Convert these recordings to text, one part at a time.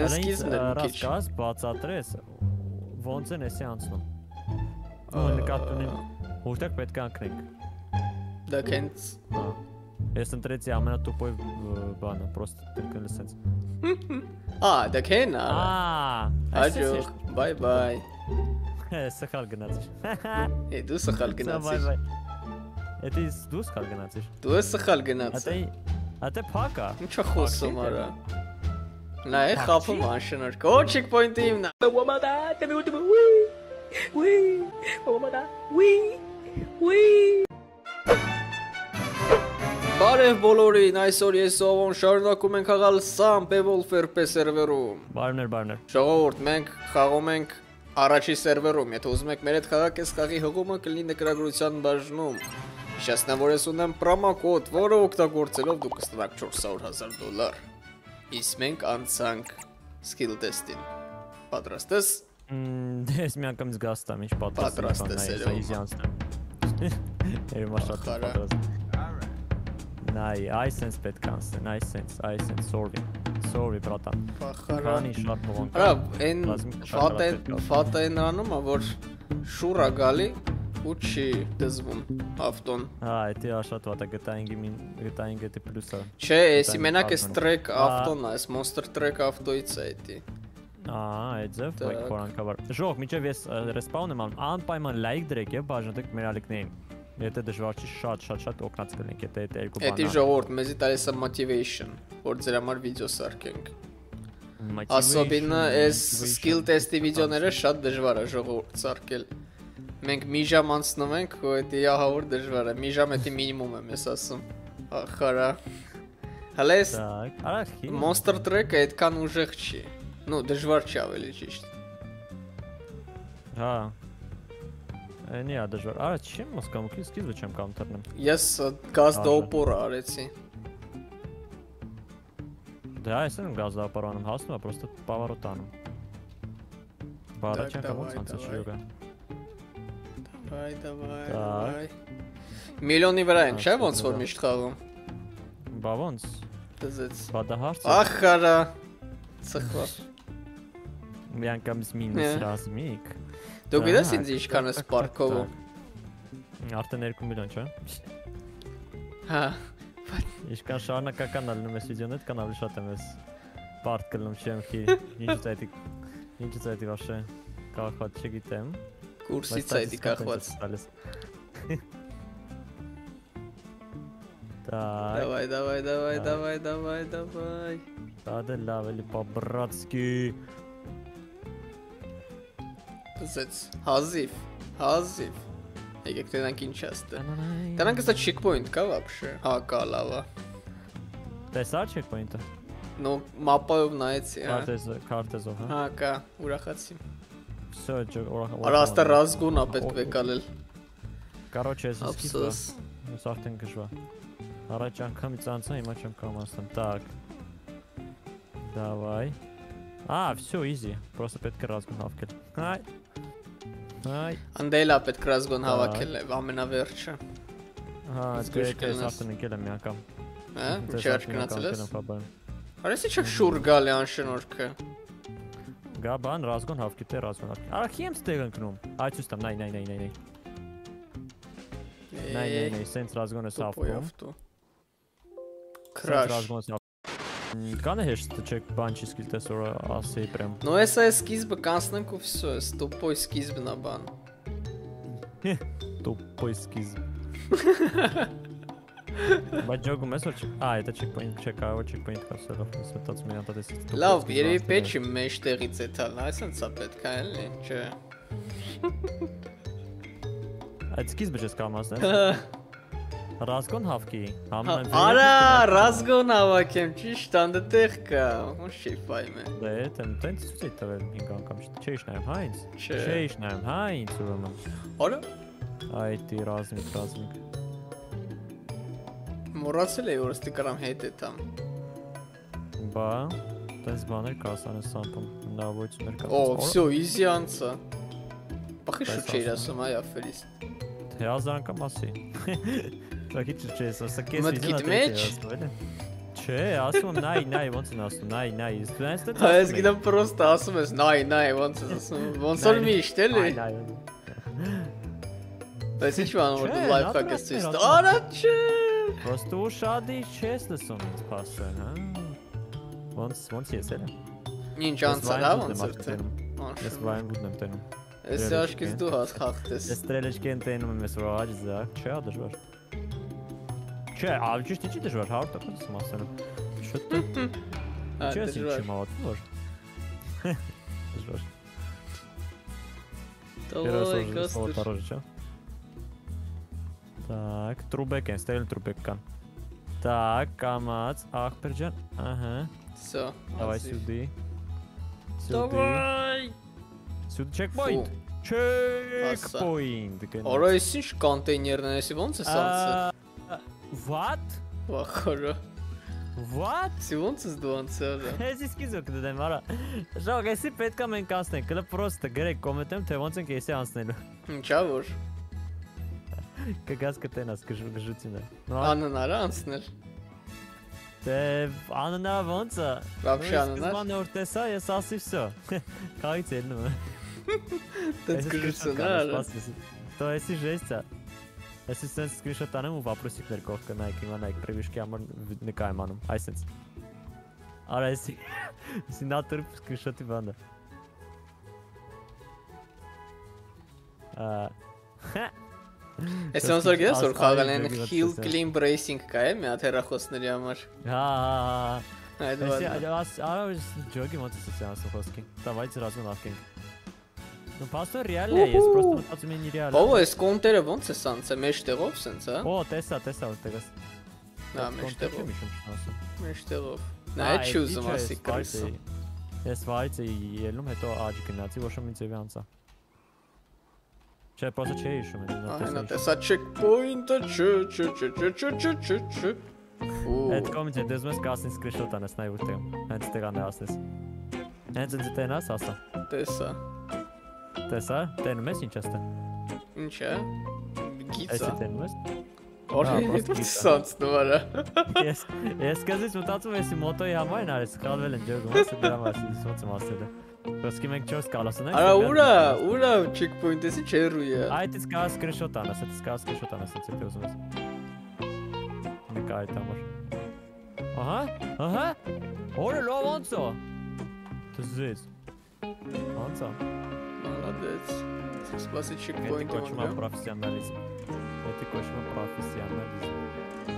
Înschiznă rast ca azi, bați adresa. Vă înțeleg seansul. Ușteac pe etcan, cred. Da, Kent. Este întreția a mea, tu poi bana, prost, când le senți. Ah, da, Kent. Ajuc, bye bye. Să halgânați. E dus să halgânați. E dus să halgânați. Dus să halgânați. Ate paca. Nu ce-a fost să mă na, e hapă mașină. O, checkpoint-ul imna. Oma da, te mi ultimul. Ui, oma da. Ui, ui. Բարև բոլորին, այսօր ես Սովոն շարունակում ենք խաղալ Սամ Developer սերվերում։ Բարներ, բարներ։ Ժողովուրդ, մենք խաղում ենք առաջի սերվերում, եթե ուզում եք մեր հետ խաղալ, այս խաղի հղումը կլինի նկարագրության բաժնում։ Հիշեցնեմ, որ ես ունեմ պրոմոկոդ, որը օգտագործելով դուք կստանաք $400,000։ Իսկ մենք անցանք skill test-ին։ Պատրաստ ես։ Ես մի անգամ զգաստամ, ինչ պատրաստ ես։ N-ai, ai sens pe cancer, n-ai sens, ai sens, sorry, brata. Banii șarpă vom cără. Fata e nra numai, vor șura gali, uci dezvun, afton. Hai, te așa toată, găta ingete plusă. Ce, e simena că-s trec afton, e monster trec aftoiță e ti. Aa, e zef, băi, coran cabar. Joc, mice vies, respawnem am, anpaiman like drek, e bajnă, tăc mele alec neim. Եթե դժվարի շատ օգնած կլինք, եթե այդ երկու բանը։ Էդի ժողովուրդ, մեզի տալիս է motivation, որ ձեր համար վիդեո սարքենք։ Особенно այս skill test-ի վիդեոները շատ դժվար է ժողովուրդ սարքել։ Մենք մի ժամ անցնում ենք, ու դա ահավոր դժվար է։ Մի ժամ էդի մինիմումն է, ես ասում։ Ախարա։ Հələ Monster Truck-ը այդքան ուժեղ չի։ Ну, դժվար չի ավելի ճիշտ։ Հա։ Nea, dejvar. Ara, ce măscam? Schizzi ducem ca am tărnem. Yes, gazda opora areți. Da, este nu gazda opora, am hasul, dar prostă pavarotanul. Bara ce-am căvut, să înțelegi iuga. Давай. Milionii vrem, ce avem să vorbim și căvăm? Bavons. Tăzeți. Badaharți. Ahara. Să hlas. Mi-am cam minus razmic. Դուք գիտես ինձ ինչքան է սպարկովում։ Արդեն 2 միլիոն, չէ՞։ Հա։ Ինչքան շարունակական ալնում ես վիդեոն այդ կանալի շատ եմ ես պարտ կլնում շեմքի։ Ինչ ծայտի վաշե։ Կախված չգիտեմ։ Կուրսի ծայտի կախված։ Давай։ Դա լավ էլի պաբրացկի։ Հազիվ եկեք տենանք ինչ աստը տենանք ստա չեքպոյնտ կա վապշը հակա լավա տեսար չեքպոյնտը նո մապայով նայեցի քարտեզով հակա ուրախացի արա աստա ռազգուն ապետք վեկալել կարոչ ես իսկիզ ես արդեն գժվա առաջ անգամից անցա հիմա չեմ կարում անցնեմ տակ դավայ все easy просто պետք է ռազգուն հավքել հայ Անդելա պետք ռազգոն հավաքել է, ամենավերջը։ Հա, դուք ես արդեն եկել եմ միակամ։ Հա, ինչ արքնացել ես։ Արես ի՞նչ շուր գալ է անշնորհքը։ Գաբան ռազգոն հավքի տեր ռազգոն հավքի։ Արա քիմ ստեղ ընկնում։ Այցուստամ, նայ։ Նայ, սենց ռազգոնը սավտո։ Քրաշ։ Կան է հեշտ չեք բան չի սկիզտես որը ասեի պրեմ նո ես այս սկիզբը կանցնենք ու վսո ես տոպոյ սկիզբն աբան տոպոյ սկիզբ բայց ջոգում ես որ չեք այդ չեքպոյնտ չեք այո չեքպոյնտ կասելով ես մտած մի անդատես լավ երևի պեչի մեջ տեղից է թալն այսենց սա պետք է էլի չէ այդ սկիզբը չես կամ ասնես Razgon havki. Ara, razgon havakem. Çiş tandı tehka. O şey fayme. De, ten sütü tabii ingan kamış. Çeşnem Heinz. Çeşnem Heinz oğlum. Ara. Ayti razmik. Morasıyla yorstu karam heyte tam. Ba, tez banır kasanı sandım. Ne boyut merkez. O, все easy ansa. Bakın şu çeyrasım ha ya felist. Teazdan kaması. Մտքիդ մեջ Ce? Asum, n-ai, n-ai, hai să ghidăm prost, asumesc, n-ai, monțul miște, le? Dai să-i ceva, nu urmă lifehack este istă. Ara ce? Prostu ușadii chestii sunt pasă, ha? Monți iese, le? Nici anța, da, monțărte. Es war ein guter Tag. Es ja, ich geh's du hast haft es. Es trelech kein Tag und mir so rage sagt, ciao, das war. Ce? A, ce știi ce te joci? Harta, cum să mă asemănă? Ce zici ce m-au atât? Te joci. Toloi, Kostăr. Tak, Trubek, stai-l Trubek can. Tak, Kamats, Akperjan. Aha. So, давай сюди. Давай! Сюда checkpoint. Checkpoint. Ora isinch konteynerdan esi vonce salsa. What? Vahora. What? Si vonce zdonce. Ezi skizok dedem ara. Shaq esi petk am enkasnen, kla prosto grek kometem te vonce kesi ansnelu. Incha vor. Kagas ktenas gjutina. Ananara ansnel. Te anana vonce. Vapshe anana. Zman ortesa yes asi vse. Kayts elnum. Te gjutina. To esi jesta. Ես սենց սկրիշոտ անեմ ու վապրուսիքներ կող կնայք, իմանայք, պրևիշկի համար նկայմ անում, այս սենց արա եսի, եսի նա տրպ սկրիշոտի բանդը Ես ոնց որ գետես որ խաղալ են Hill Climb Racing կա է մի աթ հեռախոսների համար Արա ես ջոգի ոնց ես անսում խոսքին, տավայց հրազգուն ավկենք Nu pasă reale, e prost pentru mine reale. Bă, e contere bun să sanse, mește rof sanse. O, testa, te găs. Da, mește rof. Mește rof. N-ai choose mă să cresc. Es vaiți, el nu heto aji gnați, vă șomințe viața. Ce poți să ce ești, mă? Nu te sa checkpoint, ce. Et comite, dezmesc ca să-ți screenshot ana, n-ai urte. Hens te gane astăzi. Hens în te nas asta. Testa. Tesa, te numesc nici asta. Nici a? Ghița. Ai să te numesc? Ori e sanț, nu mă ră. Ies că zici, mutați-mă, vezi moto, ea mai n-are scalvele în geogul, mă să dea mai să-ți mulțumă asta de. Vă schimbe ce o scală, să n-ai să bea. Ura, checkpoint, esi ce ruie. Hai, te scala screenshot, Ana, să te scala screenshot, Ana, să-ți te uzumesc. Neca, hai, te-am așa. Aha. Ori, lua vanța. Te zici. Vanța. Молодец. С классическим поинтом. Это кошмар профессионализм.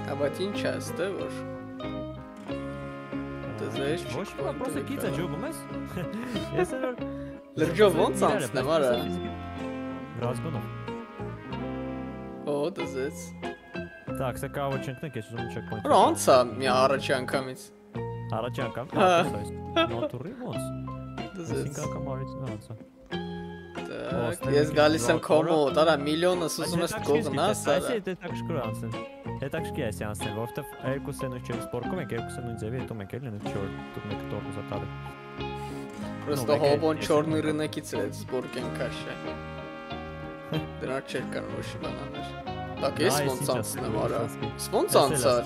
А батин часто уж. Ты знаешь, что просто кица джобумес? Если лерджо вон санс не мара. Разгонов. О, ты знаешь. Так, сакаво ченкнек, я сюда чекпоинт. Ронца, я арачанкамец. Арачанкам? Ну, тури вонс. Ты знаешь. Синкака марит ронца. Ես գալիս եմ կոմոդ, արա միլիոնը սուսում ես կողն աս, արա Այս է հետաքշկրու անցեն, հետաքշկի այս է անցեն, որովհետև երկուս է նույն չեմ սպորկում եք, երկուս է նույն ձևի հետում եք էլ են այդ չոր, դուք մեկ տորկուզա տարը Պրոստո հոբոն չորնի ռնեկից է սպորկ են կաշը Դրանք չեր կարվոր շիլանաներ Դակ ես սպոնց անցնեմ արա, սպոնց անցար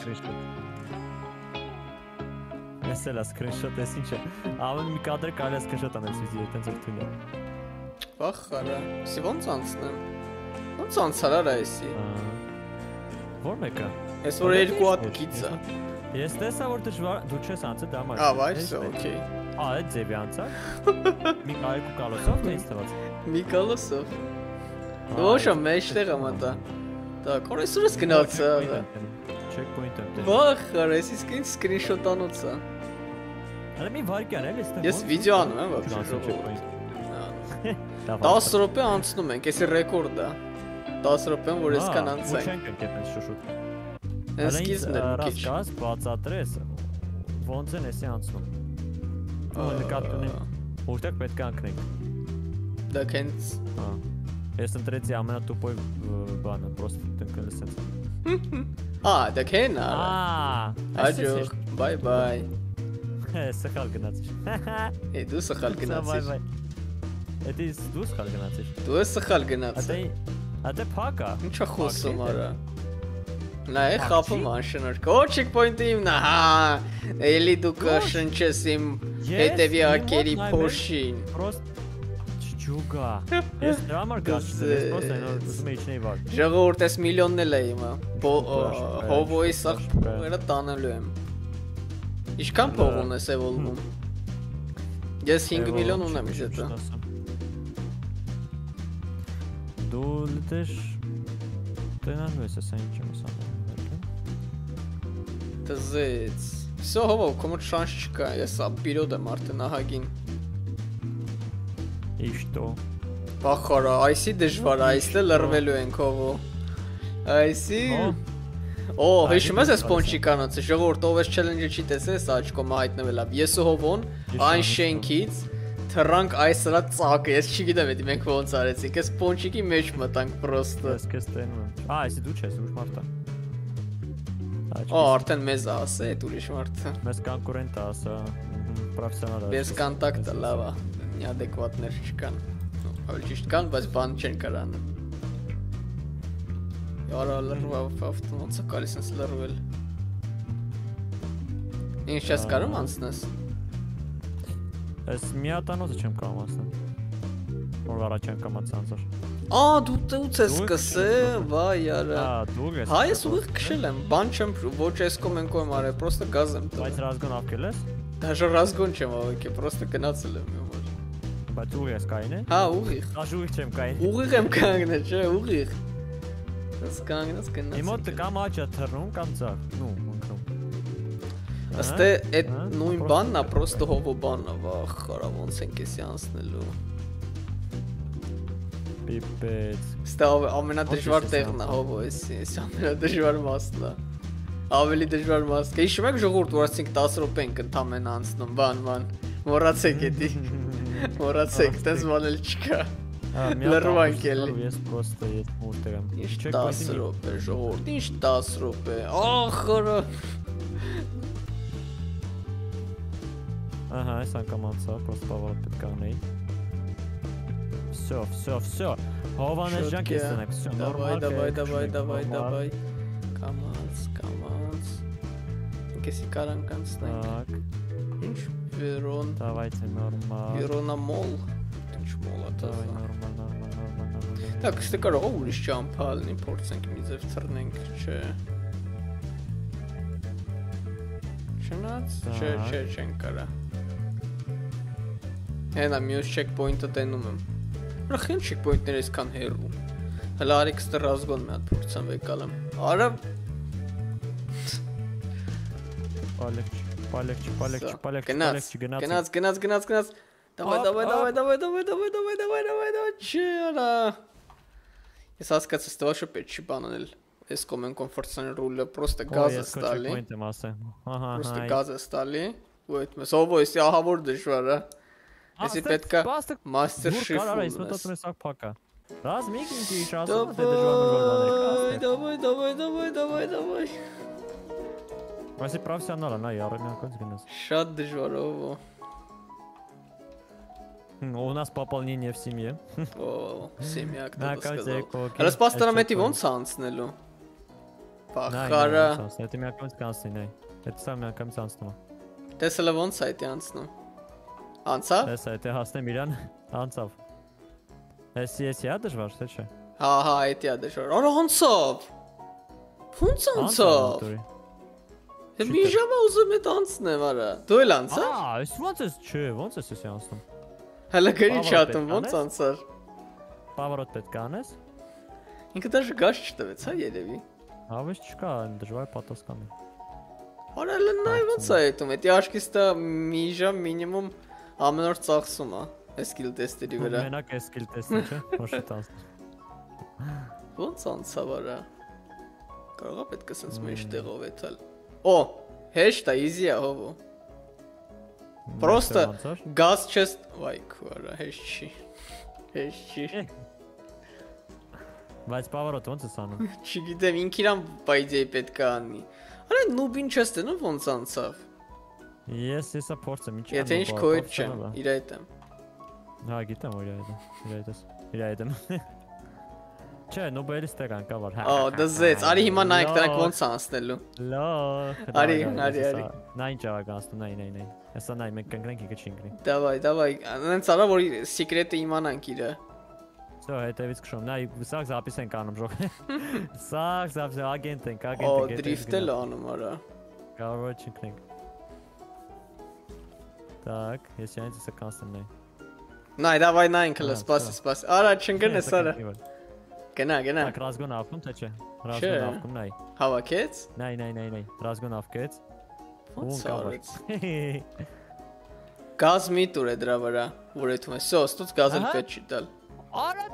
Ես էլ ասկրնշոտ ես ինչ է, ամեն մի կադրը կարել ասկրնշոտ անեց Վախարա, սի ոնց անցնեմ, ոնց անցարար այսի Որ մեկը? Ես որ երկու հատ գիծա Ես տեսա որ դու չես անցը դամար Ավ այսը, ոկեի Ա, այդ ձևի անցար Մի կայրկու կալոսով թե ինձ թված Մի կալոսով Ոոշը մեջտեղ ամատա Դակ, որ այսօր ես գնացա Վախարա, ես իսկ ինձ սկրինշոտանոցա Ես վիդյո անում եմ վապշորով 10 րոպե անցնում ենք, եսի ռեկորդ է 10 րոպեն, որ եսքան անցանք Հենց սկիզն էլ կիչ Հենց բացատրես, ոնց են եսի անցնում Նկատունենք, ուրտեք պետք անքնենք Դակ հենց Ես ընտրեցի ամենա տուպոյ բանը, պրոստ տնքն լսենց Դակ հեն արա Հաջող, բայ բայ Սխալ գնացիր Է դու սխալ գնացիր Էտիս դու սխալ գնացիր Դու ես սխալ գնացիր Ատե պակա Ինչ է խոսում արա Na, e hapă mașinărcă. O, checkpoint imna. Aha, elidu că și încesim etevia acheri poșini. Ես դրա համար գացել եմ, ես ուզում եմ իջնել վար։ Ժողովուրդս միլիոնն է հիմա։ Հովոյս ախպերը տանելու եմ։ Ինչքան փող ունես էվոլվում։ Ես 5 միլիոն ունեմ իջեցա։ Դու լտես տենանու ես ասա ինչ եմ ասում։ Դզեց։ Всё, հովով, կոմոդ շանս չկա, ես ապիրոդ եմ արդեն ահագին։ И что? Пахара, айси դժվար, այսը լռվելու ենք հովո։ Այսի։ Օ, հիշում ես սպոնջիկանոց, ժողովուրդ ովս չելենջը չի տեսել, սա աչքոմը հայտնվել է։ Ես ու հովոն այն շենքից թռանք այսը ծակը, ես չգիտեմ էդի մենք ոնց արեցինք, այս սպոնջիկի մեջ մտանք պրոստը։ Ես քեզ տենում եմ։ Ա, այսի դու չես, ուրիշ մարդ է։ Օ, արդեն մեզ ասա, այդ ուրիշ մարդը։ Մեզ կոնկուրենտ է, ասա, պրոֆեսիոնալ է։ Ես կոնտակտը լավ է։ Neadecvatner չկան, այլ ճիշտ կան, բայց բան չեն կարան։ Յարա լրվավ ավտոմատը գալիս են լրվել։ Ինչ ես կարում անցնես։ Ես մի հատանոցը չեմ կարող անցնել։ Որ առաջ անգամ անցանցար։ Ա, դու դուց ես սկսել, վայ յարա։ Հա, ես ուղիղ քշել եմ, բան չեմ, ոչ ես կոմենկո եմ արել, պրոստը գազ եմ տվել։ Բայց ռազգոն ափկել ես։ Դաժե ռազգոն չեմ ավակել, պրոստը գնացել եմ։ Բայց ուղիղ ես կային է։ Հա, ուղիղ։ Աժուղիղ չեմ կային։ Ուղիղ եմ կանգնել, չէ, ուղիղ։ Ես կանգնած կնացի։ Իմ մոտ կամ աճա թռնում, կամ ցակ, նո, մնքնում։ Աստե այդ նույն բանն է, պրոստը հովո բանն է, վախ, արա ոնց ենք էսի անցնելու։ Պիպեց։ Ստե ամենադժվար տեղն է հովո էսի, էս ամենադժվար մասն է։ Ավելի դժվար մասն է։ Հիշում եք ժողովուրդ, որ ասենք 10 րոպե ենք ընդամենը անցնում, բան, մոռացեք էդի։ Մորացեք, տես մանել չկա, լրվանք էլի։ Ես պրոստը ես մուրտեր եմ։ Ինչ 10 ռոպ է, ժողորդ, ինչ 10 ռոպ է, ախորը։ Ահա, այս անգամ անցա, պրոստ պավարը պետք անեի։ Վսյո, վսյո, վսյո, հովանես ժանք ես տնեք, վսյո, նորմալ կերեք, չնեք, կամաց, կամաց, ինքեսի կարանք անցնենք։ Ինչ Верон. Давайте нормально. Верона мол. Чмола давай нормально, нормально, нормально. Так, este կարող է ուրիշ ճամփալ, փորձենք մի ձև ծռնենք, չէ։ Շնաց, չէ, չեն կարա։ Էնա մյուս checkpoint-ը տենում եմ։ Ռխին checkpoint-ները այսքան հեռու։ Հələ արիքս դրազգոն մի հատ փորձեմ վեկալեմ։ Արա։ Ալեքս Полегче, полегче, полегче, полегче, гнаться, гнаться, гнаться, гнаться. Давай, давай, давай, давай, давай, давай, давай, давай, давай, давай, чера. Я сказал, что это ваша печибанель. Из комен комфортной руля просто газы стали. Просто газы стали. Вот, мы с собой я говоришь, вара. Если петка мастер-шеф. Размикните сейчас. Давай, давай, давай, давай, давай, давай. Այս է պրավսյանալը, նա առեմյանքոնց գնաս։ Շատ դժվարով ո։ Ու ունաս պապալնին և սիմի է։ Ո, սիմիակ տատը սկզով։ Հալս պաստարամետի ոնց հանցնելու։ Պախարը։ Հետի միակամից կանցնին այ, հետի սա միակամից հանցնում է։ Տեսելը ոնց այդի հանցնում։ Հանցավ։ Ես այդի հասնեմ իրան, հանցավ։ Ես եա դժվար, թե չէ։ Հա, հա, այդի ա դժվար, արա հանցավ, ոնց հանցավ։ Մի ժամա ուզում է տանցնեմ արա, դու էլ անցար? Ա, այս ոնց ես չէ, ոնց ես եսի անցնում։ Հալա գրի չատում, ոնց անցար։ Պավարոտ պետք անես։ Ինքը դաժը գազ չտվեց, հա երևի։ Հավես չկա, դժվար պատասխանը։ Արա հլը նայ ոնց է հետում, էդի աչքիստա մի ժամ մինիմում ամեն օր ծախսում է սկիլ տեստերի վրա։ Մենակ է սկիլ տեստը, չէ, որ շտ անցնում։ Ոնց անցավ արա։ Կարող է պետք է սենց մեջ տեղով էթալ։ Օ, հեշտ է, իզի է հովո։ Պրոստը գազ չես... Վայք, վարա, հեշտ չի, հեշտ չի։ Բայց պավարոտ ոնց ես անում։ Չի գիտեմ, ինք իրան բայդեի պետք է անի։ Արա նուբին չես տենում ոնց անցավ։ Ես եսա փորձեմ, ինչ անում։ Եթե ինչ կոյտ չեմ, իրա հետեմ։ Հա, գիտեմ, որ իրա հետեմ, իրա հետեմ։ Nobel ste ranka var. O, da zec, ari hima Nike դրանք ոնց են անցնելու։ Լա։ Արի, արի։ Նայն ճավագ անցնում նայն, նայն, նայն։ Հեսա նայն մենք կընկնենք իգը չընկնի։ Դավայ, դավայ, անց արա որ սեկրետը իմանանք իրը։ Սա հետևից քշում, նայ, սաղ զապիս ենք անում ժող։ Սաղ զապս ագենտ ենք, ագենտ ենք։ Օ, դրիֆտել անում արա։ Կարող է չընկնենք։ Так, ես այնից էս կանցնեմ նայն։ Նայ, դավայ նայն քլա, սպասի, սպասի։ Արա չընկնես արա։ Գնա, գնա։ Ռազգոն ավքում թե չէ։ Ռազգոն ավքում նայ։ Հավաքեց։ Նայ, նայ, նայ, նայ։ Ռազգոն ավքեց։ Ո՞նց կարեց։ Գազ մի տուր է դրա վրա, որ եթում է։ Սո, ստուց գազը պետք չի տալ։ Արա։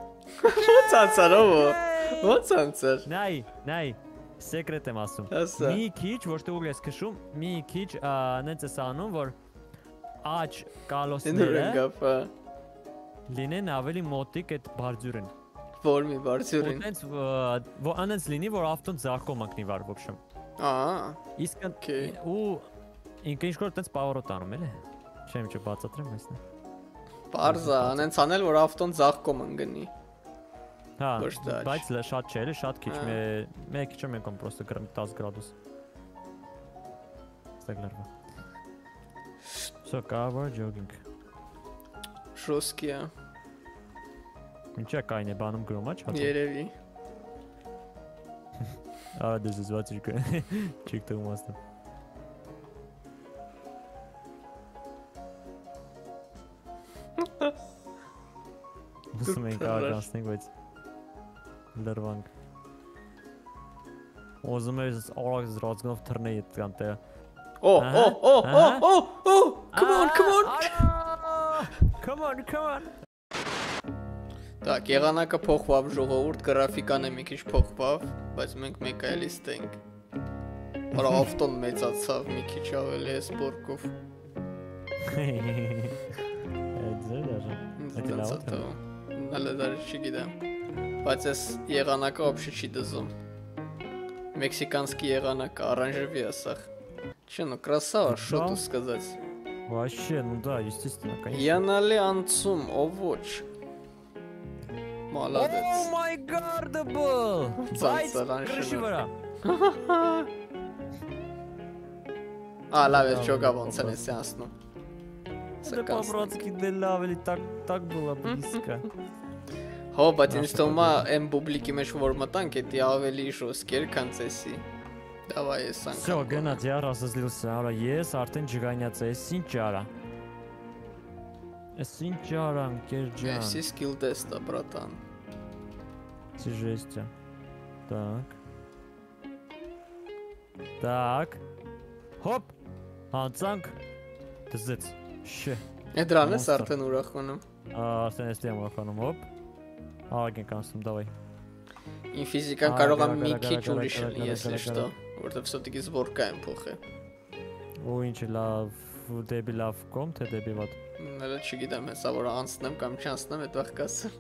Ո՞նց անցար ո՞։ Ո՞նց անցար։ Նայ, նայ։ Սեկրետ եմ ասում։ Մի քիչ, ոչ թե ուր ես քշում, մի քիչ այնպես է անում, որ աջ կալոսները լինեն ավելի մոտիկ այդ բարձուրին։ Որ մի բարձուրին։ Ոնց որ անց լինի որ ավտոն ձախում ակնի վար բոքշում։ Ահա։ Իսկ ու ինքն ինչ-որ տենց պավորոտ անում էլի։ Չեմ չէ բացատրեմ այսն։ Պարզա, անց անել որ ավտոն ձախում ընկնի։ Հա։ Բայց լա շատ չէ, շատ քիչ մե մեկ քիչ մեկում պրոստը գրում 10 գրադուս։ Ստեղլարվա։ Սա կավար ջոգինգ։ Շոսկիա։ Ինչա կայն է բանում գրում աչա։ Երևի։ Ա դու զզված եք։ Չեք դու մաստը։ Ոսում ենք արգանցնենք, բայց լրվանք։ Ոզում ես օրակ զրածգնով թռնեի այդ կանտեղ։ Օ, come on, come on։ Come on, come on։ Так, եղանակը փոխվավ ժողովուրդ, գրաֆիկան է մի քիչ փոխվավ, բայց մենք մեկ այլ ստենք։ Արա ավտոն մեծացավ մի քիչ ավելի էս բորկով։ Բայց էս եղանակը ոբշե չի դզում։ Մեքսիկանսկի եղանակը արանժվի ասախ։ Че, ну красава, что тут сказать? Вообще, ну да, естественно, конечно. Я налианцум, о воч. Молодец. Oh my god-able! Այց գրշի վրա։ Ա, լավ ես չոգա ոնց են ես անցնում։ Սա կամրոցքի դե լավ էլի տակ բլա բլիսկա։ Հո, բայց ինձ թվում է այն բուբլիկի մեջ որ մտանք, էդի ավելի շոսկեր քան ցեսի։ Դավայ ես անկա։ Սա գնա դիարա զզլսա, արա ես արդեն ջգանյաց ես ինչ արա։ Ես ինչ արամ, կերջան։ Եսի սկիլ տեստա, բրատան։ Եսի ժեստյա։ Так. Так. Հոպ, հանցանք, դզեց, շե։ Եդրան ես արդեն ուրախանում։ Արդեն ես դեմ ուրախանում, հոպ։ Արգենք անցնում, դավայ։ Ին ֆիզիկան կարող ամ մի քիչ ուրիշ լինի, если что, որտեվ всё-таки զորքա եմ փոխել։ Ու ինչ լավ, դեպի լավ կոմ, թե դեպի վատ։ Նրա չգիտեմ, հեսա որ անցնեմ կամ չանցնեմ, այդ վաղ կասեմ։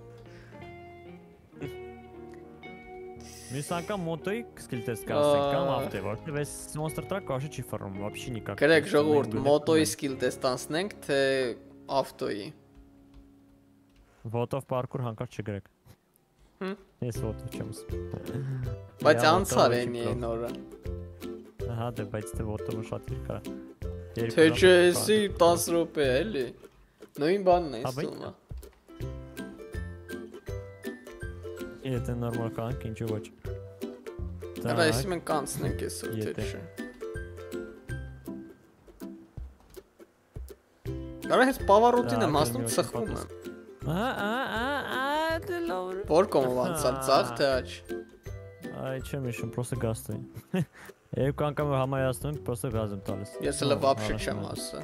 Մյուս անգամ մոտոյի սկիլ տեստ կասենք, կամ ավտե, որտեղ էս Monster Truck կաշը չի ֆռում, вообще никак։ Գրեք ժողովուրդ, մոտոյի սկիլ տեստ անցնենք, թե ավտոյի։ Ոտով պարկուր հանկարծ չգրեք։ Ես ոտով չեմ սպասում։ Բայց անցավ էնի այն օրը։ Ահա, դե բայց դե ոտով շատ երկար է։ Թե չէ, էսի 10 րոպե էլի։ Նույն բանն է ստում է։ Եթե նորմալ կանք, ինչու ոչ։ Հրա եսի մենք կանցնենք եսօր, թե չէ։ Հրա հենց պավարոտին եմ ասնում ծխվում եմ։ Որ կոմով անցան, ծաղ թե աչ։ Այ չեմ իշում, պրոստը գաստային։ Երկու անգամ համայացնում ենք, պրոստը գազ եմ տալիս։ Ես էլ վաբշե չեմ ասա։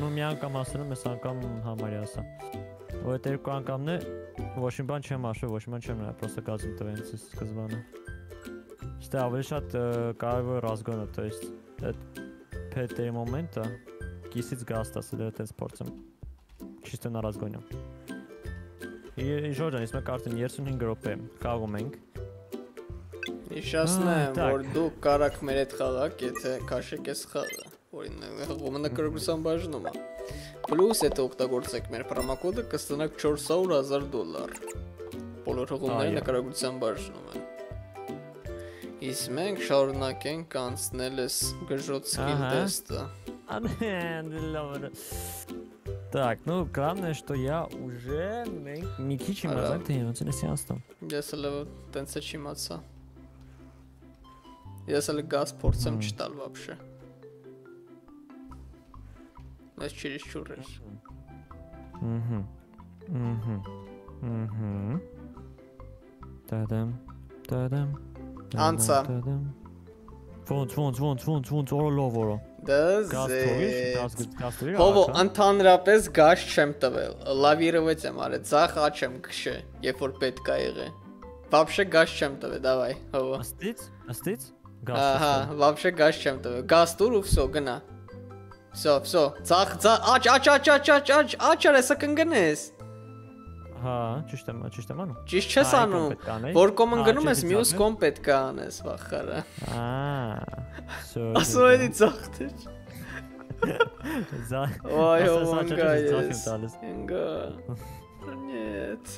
Նու մի անգամ ասնում ես անգամ համարի ասա։ Ու այդ երկու անգամն է, ոչ մի բան չեմ ասում, ոչ մի բան չեմ նայում, պրոստը գազ եմ տվել ինձ սկզբանը։ Չէ, ավելի շատ կարևոր ռազգոնը, то есть այդ փետերի մոմենտը կիսից գազ տասել է այդպես փորձեմ։ Չիստը նա ռազգոնը։ Ժորջան, իսկ մենք արդեն 35 րոպե խաղում ենք։ Իշասնեմ, որ դու կարաք մեր հետ խաղակ, եթե քաշեք ես խաղը, որին Română bași numai. Plus, este octagurțec mi-ar paramacodă că stănă cior sau razar dolar. Polor română cărăguțăm bași numai. Ismeng șaurnaken can sneles găjot skill testa. Так, ну главное, что я уже Микичи Мазак, ты не интересен. Я сел Тенсачи Маца. Я сел Гаспорт сам читал вообще. Нас чересчур рыж. Та-дам, та-дам. Анца. Ֆոնց օրոլովորո դզե հովո ընդհանրապես գաշ չեմ տվել լավիրովեց եմ արել ցախ աչեմ քշե երբ որ պետք է եղե բաբշե գաշ չեմ տվել դավայ հովո աստից գաշ ահա բաբշե գաշ չեմ տվել գաստուր ու վсё գնա վсё վсё ցախ աչ աչ աչ աչ աչ աչ աչարեսը կընկնես հա ճիշտ եմ անում ճիշտ չես անում որ կոմ ընկնում ես մյուս կոմ պետք է անես վախարը ա ասում եմ դի ծախտեր ոյ ոն գայես ինգա նետ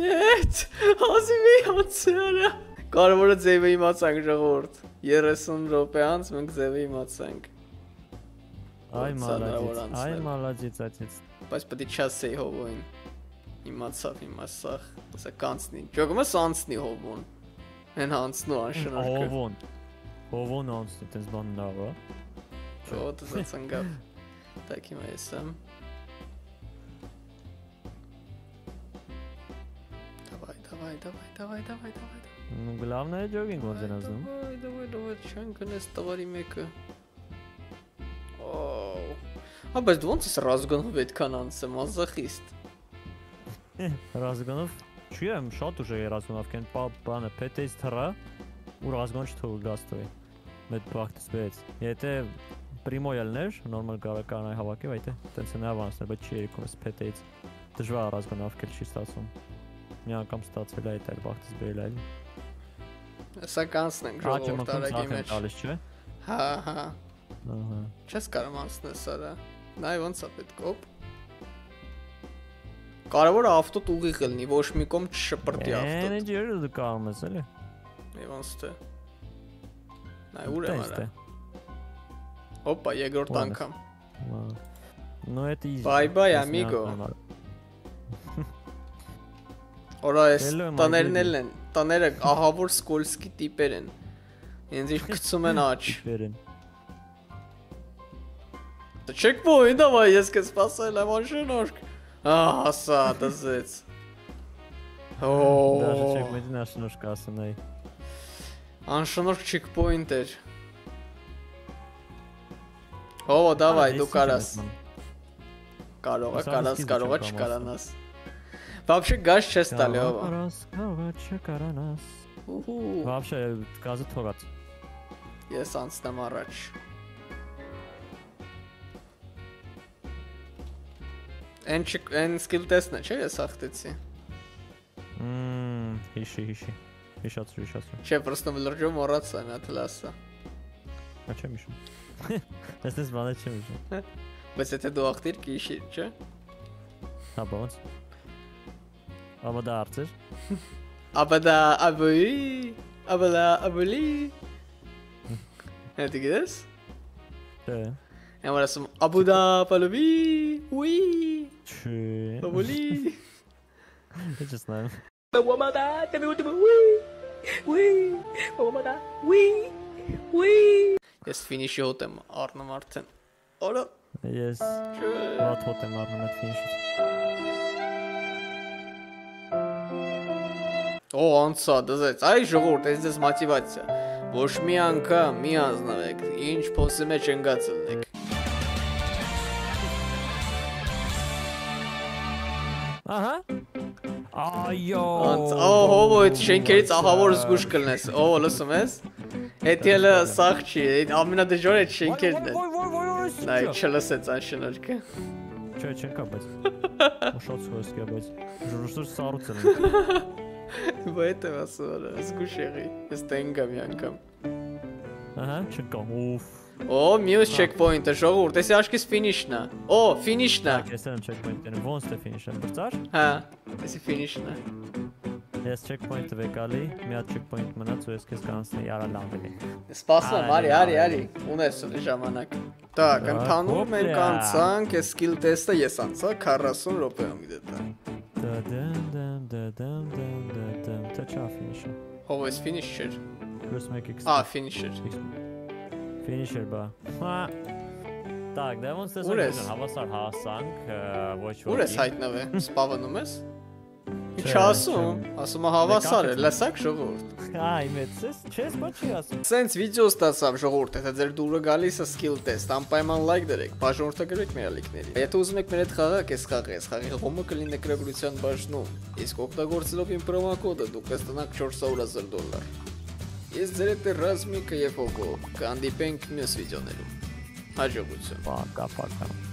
նետ ասի միացը կարևորը ձևը իմացանք ժողովուրդ 30 րոպե անց մենք ձևը իմացանք այ մալաջից այցից Բայց պետք է չասեի հովոյին Իմացավ իմասախ Սա կանցնի Ջոգումս անցնի հովոն Հեն անցնու անշնորհքը Հովոն Հովոն անցնի տես բան նավա Չոտ զա ծնգավ Դակ հիմա ես եմ Դավայ դավայ դավայ դավայ դավայ դավայ Ну գլավնայ ջոգինգ ոնձեն ազնում Դավայ դավայ դավայ չան կնես տվարի մեկը А, բայց դու ոնց ես ռազգանով այդքան անցեմ, ազախիստ։ Ռազգանով չի եմ շատ ուժ է ռազգանով կեն բանը պետեից թրա ու ռազգան չթողու գաստվի։ Մետ բախտսվեց։ Եթե պրիմո ելներ, նորմալ գարականայ հավաքեվ, այդե տենց է նաև անցնել, բայց չի երկում ես պետեից դժվար ռազգանով կել չի ստացում։ Մի անգամ ստացվել այդ այլ բախտսվել այլ։ Սա կանցնենք ժողովուրդ արագի մեջ։ Հա, հա։ Չես կարող անցնես արա։ Նայ ոնց է պետք օպ։ Կարևոր է ավտոտ ուղիղ լինի, ոչ մի կողմ չշպրտի ավտոտ։ Էն ջերը դու կարող ես էլի։ Նայ ոնց է։ Նայ ուր է արա։ Օպա, երկրորդ անգամ։ Ну это easy. Bye-bye, amigo։ Որա էս տաներն են, տաները ահավոր սկոլսկի տիպեր են։ Ինձ ինչ գցում են աչ։ Checkpoint, давай, ես կես սպասել եմ անշնորհք։ Ահա սա դզեց։ Օ՜։ Դաժե checkpoint-ին անշնորհք ասնեի։ Անշնորհք checkpoint էր։ Հովո, давай, դու կարաս։ Կարող ես, չկարանաս։ Вообще газ չես տալի, հովո։ Կարող ես, չկարանաս։ Ուհ։ Вообще գազը թողած։ Ես անցնեմ առաջ։ Այն սկիլ տեսնը չէ ես աղթեցի Հիշի Հիշացրու Չէ պրստում լրջում որաց այն ատլասը Հա չեմ հիշում Ես ես բանը չեմ հիշում Բայց եթե դու աղթիր կիշիր չէ Հա բանց Աբա դա արձր Աբա դա աբույի Աբա դա աբույի Հատի գիտես Չէ Եմ որ ասում աբուդա պալովի Ուիի Че? Поболи. Я не знаю. Помада, тебе утро. Уи, уи, помада, уи, уи. Я с финишотем Арно Мартин. Оля. Yes. Вот вот он Арно Мартин финишит. О, он сад, да, ай, жгурт, это здесь мотивация. Вош мианка, միանձնվեք, ինչ փոսի մեջ ընկած եք։ Ահա Այո Հովո այդ շենքերից ահավոր զգուշ կլնես Հովո լսում ես Այդ ելը սաղ չի Ամենադժոր այդ շենքերն են Նայ չլսեց այն շնորհքը Չէ չենք ապեց Ուշաց հոսքի ապեց Ժուրուշտոր սարուծել են Բայց եմ ասում զգուշ եղի Ես տենգա մի անգամ Ահա չենք ապ O, minus checkpoint, jogul urte se acho que se finish na. O, finish na. Este un checkpoint, nu vom să finish, împărțaș? Ha, este finish na. Este checkpoint vecali, mi-a checkpoint mânățu, este că am să iară la vele. Spasă, mari, ari, unde sunt deja manac. Da, când tanul meu canțan, că skill testa e sanța, care sunt rope amideta. Da, ce a finish? Always finisher. Plus make X. Ah, finisher. Finisher ba. Ha. Tak, da vom să zicem, havasar hasan, voci. Ures haitnave, spava numes. Ce asum? Asum havasar, lăsak jogurt. Ai, mețes, ce spaci asum? Sens video ăsta să jogurt, eta zer dură galis să skill test, am paiman like direct, pa jogurtă grec meralikneri. Եթե ուզում եք մեր հետ խաղակ, ես խաղես, խաղի հոմը կլինի նկարագրության բաժնում։ Իսկ օգտագործելով իմ promo code-ը դուք կստանաք $400,000. Ես ձեր հետ Ռազմիկը եւ Հոգո, կհանդիպենք մյուս վիդեոներում։ Հաջողություն։ Պակա, պակա։